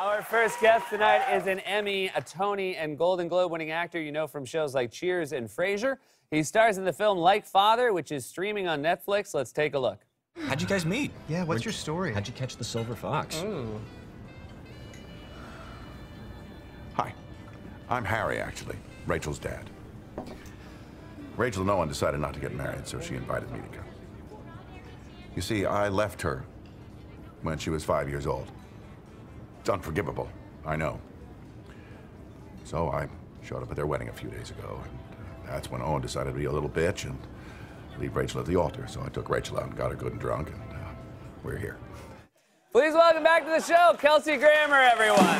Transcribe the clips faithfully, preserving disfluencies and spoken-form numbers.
Our first guest tonight is an Emmy, a Tony, and Golden Globe-winning actor you know from shows like Cheers and Frasier. He stars in the film Like Father, which is streaming on Netflix. Let's take a look. How'd you guys meet? Yeah, what's Where'd, your story? How'd you catch the silver fox? Ooh. Hi. I'm Harry, actually. Rachel's dad. Rachel and Owen decided not to get married, so she invited me to come. You see, I left her when she was five years old. It's unforgivable, I know. So I showed up at their wedding a few days ago, and that's when Owen decided to be a little bitch and leave Rachel at the altar. So I took Rachel out and got her good and drunk, and uh, we're here. Please welcome back to the show, Kelsey Grammer, everyone.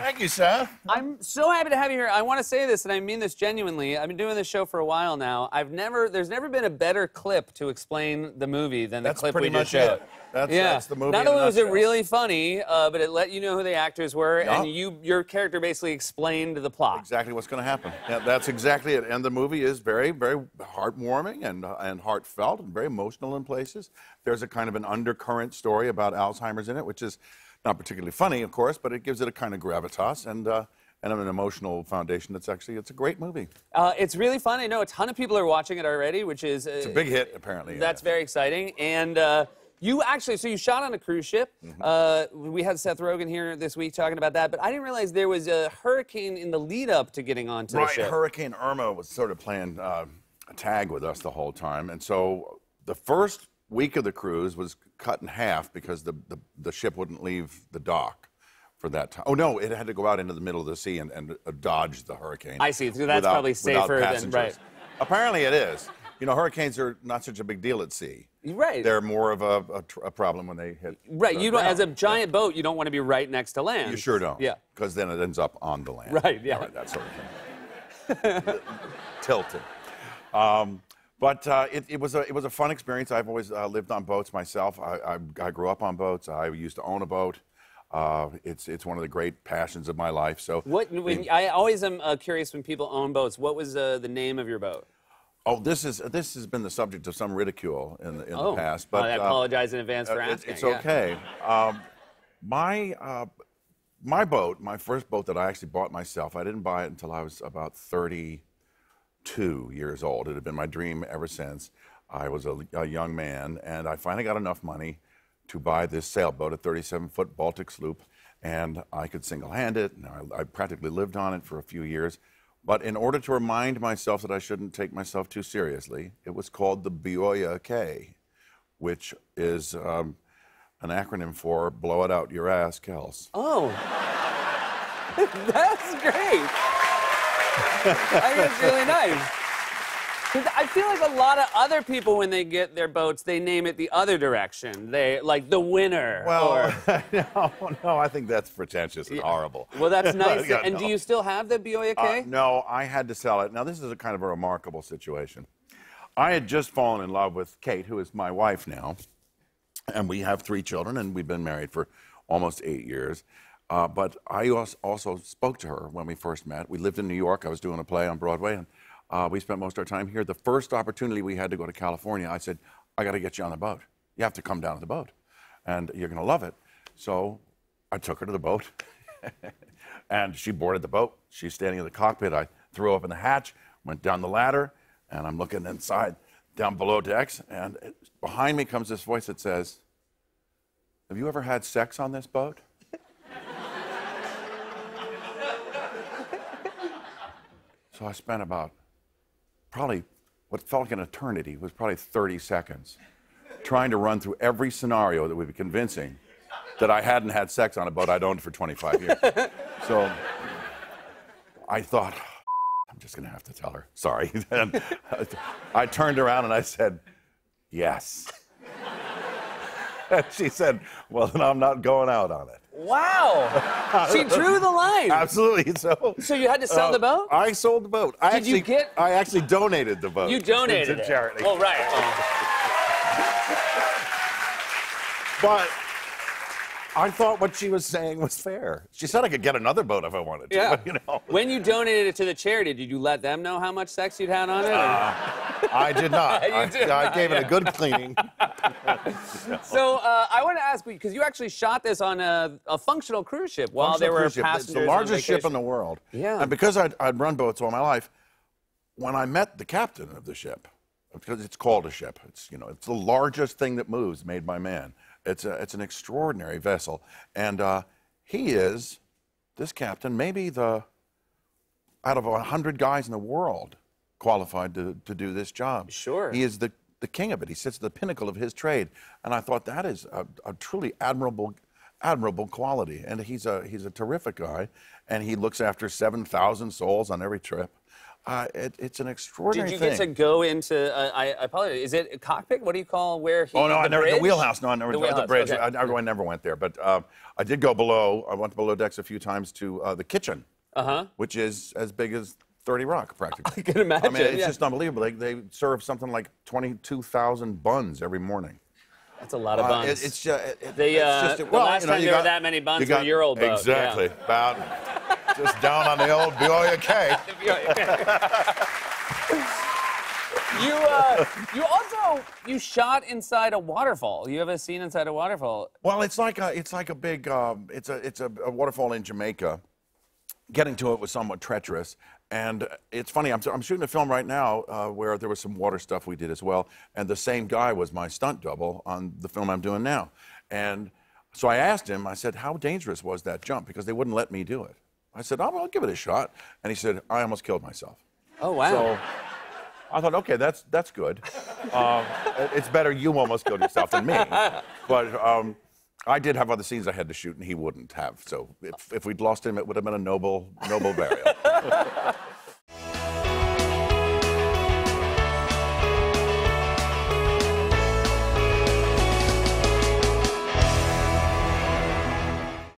Thank you, Seth. I'm so happy to have you here. I want to say this, and I mean this genuinely. I've been doing this show for a while now. I've never, there's never been a better clip to explain the movie than the that's clip we just showed. That's pretty much it. That's the movie. Not only was it really funny, uh, but it let you know who the actors were, yeah. and you, your character basically explained the plot. Exactly what's going to happen. Yeah, that's exactly it. And the movie is very, very heartwarming and uh, and heartfelt and very emotional in places. There's a kind of an undercurrent story about Alzheimer's in it, which is. Not particularly funny, of course, but it gives it a kind of gravitas and uh, and an emotional foundation. That's actually it's a great movie. Uh, it's really fun. I know a ton of people are watching it already, which is uh, it's a big hit apparently. That's yeah. very exciting. And uh, you actually, so you shot on a cruise ship. Mm-hmm. uh, we had Seth Rogen here this week talking about that, but I didn't realize there was a hurricane in the lead up to getting onto right, the ship. Right, Hurricane Irma was sort of playing uh, a tag with us the whole time, and so the first. week of the cruise was cut in half because the, the, the ship wouldn't leave the dock for that time. Oh, no, it had to go out into the middle of the sea and, and uh, dodge the hurricane. I see, so that's without, probably safer than, right. Apparently it is. You know, hurricanes are not such a big deal at sea. Right. They're more of a, a, tr a problem when they hit. Right, you don't, as a giant yeah. boat, you don't want to be right next to land. You sure don't. Yeah. Because then it ends up on the land. Right, yeah. Right, that sort of thing. Tilted. Um, But uh, it, it was a it was a fun experience. I've always uh, lived on boats myself. I, I, I grew up on boats. I used to own a boat. Uh, it's it's one of the great passions of my life. So what when, I always am uh, curious when people own boats. What was uh, the name of your boat? Oh, this is this has been the subject of some ridicule in the in oh. the past. But uh, I apologize uh, in advance for asking. It, it's okay. Yeah. Um, my uh, my boat, my first boat that I actually bought myself. I didn't buy it until I was about thirty. Two years old. It had been my dream ever since I was a, a young man, and I finally got enough money to buy this sailboat, a thirty-seven foot Baltic sloop, and I could single-hand it, and I, I practically lived on it for a few years. But in order to remind myself that I shouldn't take myself too seriously, it was called the Bioya K, which is um, an acronym for blow it out your ass, Kels. Oh, that's great. I think it's really nice. I feel like a lot of other people, when they get their boats, they name it the other direction. They like the winner. Well, or... no, no, I think that's pretentious and yeah. horrible. Well, that's nice. yeah, and no. do you still have the Bioya K? Uh, no, I had to sell it. Now, this is a kind of a remarkable situation. I had just fallen in love with Kate, who is my wife now, and we have three children, and we've been married for almost eight years. Uh, but I also spoke to her when we first met. We lived in New York. I was doing a play on Broadway, and uh, we spent most of our time here. The first opportunity we had to go to California, I said, I got to get you on the boat. You have to come down to the boat, and you're going to love it. So I took her to the boat, and she boarded the boat. She's standing in the cockpit. I threw open the hatch, went down the ladder, and I'm looking inside, down below decks, and it, behind me comes this voice that says, have you ever had sex on this boat? So I spent about probably what felt like an eternity, was probably thirty seconds, trying to run through every scenario that would be convincing that I hadn't had sex on a boat I'd owned for twenty-five years. So I thought, I'm just going to have to tell her. Sorry. And I turned around and I said, yes. And she said, well, then I'm not going out on it. Wow. She drew the line. Absolutely. So So you had to sell uh, the boat? I sold the boat. I Did actually, you get... I actually donated the boat. You donated to, to it. charity. Oh, right. Oh. But I thought what she was saying was fair. She said I could get another boat if I wanted to. Yeah. But, you know. When you donated it to the charity, did you let them know how much sex you'd had on it? Uh, I did not. you I, did I, not. I gave yeah. it a good cleaning. no. So uh, I want to ask, because you actually shot this on a, a functional cruise ship while functional there were passengers. It's the largest ship in the world. Yeah. And because I'd, I'd run boats all my life, when I met the captain of the ship, because it's called a ship, it's, you know, it's the largest thing that moves made by man. It's, a, it's an extraordinary vessel. And uh, he is, this captain, maybe the, out of a hundred guys in the world qualified to, to do this job. Sure. He is the, the king of it. He sits at the pinnacle of his trade. And I thought that is a, a truly admirable, admirable quality. And he's a, he's a terrific guy. And he looks after seven thousand souls on every trip. Uh, it, it's an extraordinary thing. Did you thing. get to go into, uh, I, I apologize, is it a cockpit? What do you call where he... Oh, no, the, I never, the wheelhouse. No, I never, the, wheelhouse, the bridge. Okay. I, I, I never went there, but uh, I did go below. I went below decks a few times to uh, the kitchen, uh-huh. which is as big as thirty Rock, practically. I can imagine. I mean, it's yeah. just unbelievable. They, they serve something like twenty-two thousand buns every morning. That's a lot of buns. Uh, it, it's just... It, the, uh, it's just it, the well, last you know, time you there got, were that many buns for your old boat. Exactly. Yeah. About... Just down on the old Bioya K. you, uh, you also, you shot inside a waterfall. You have a scene inside a waterfall. Well, it's like a, it's like a big, um, it's a, it's a, a waterfall in Jamaica. Getting to it was somewhat treacherous, and it's funny. I'm, I'm shooting a film right now uh, where there was some water stuff we did as well, and the same guy was my stunt double on the film I'm doing now, and so I asked him. I said, "How dangerous was that jump?" Because they wouldn't let me do it. I said, I'll, I'll give it a shot. And he said, I almost killed myself. Oh, wow. So I thought, okay, that's, that's good. Um, it's better you almost killed yourself than me. But um, I did have other scenes I had to shoot, and he wouldn't have. So if, if we'd lost him, it would have been a noble, noble burial.